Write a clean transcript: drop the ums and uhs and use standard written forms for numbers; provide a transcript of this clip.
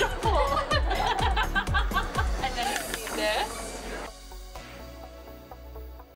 sure.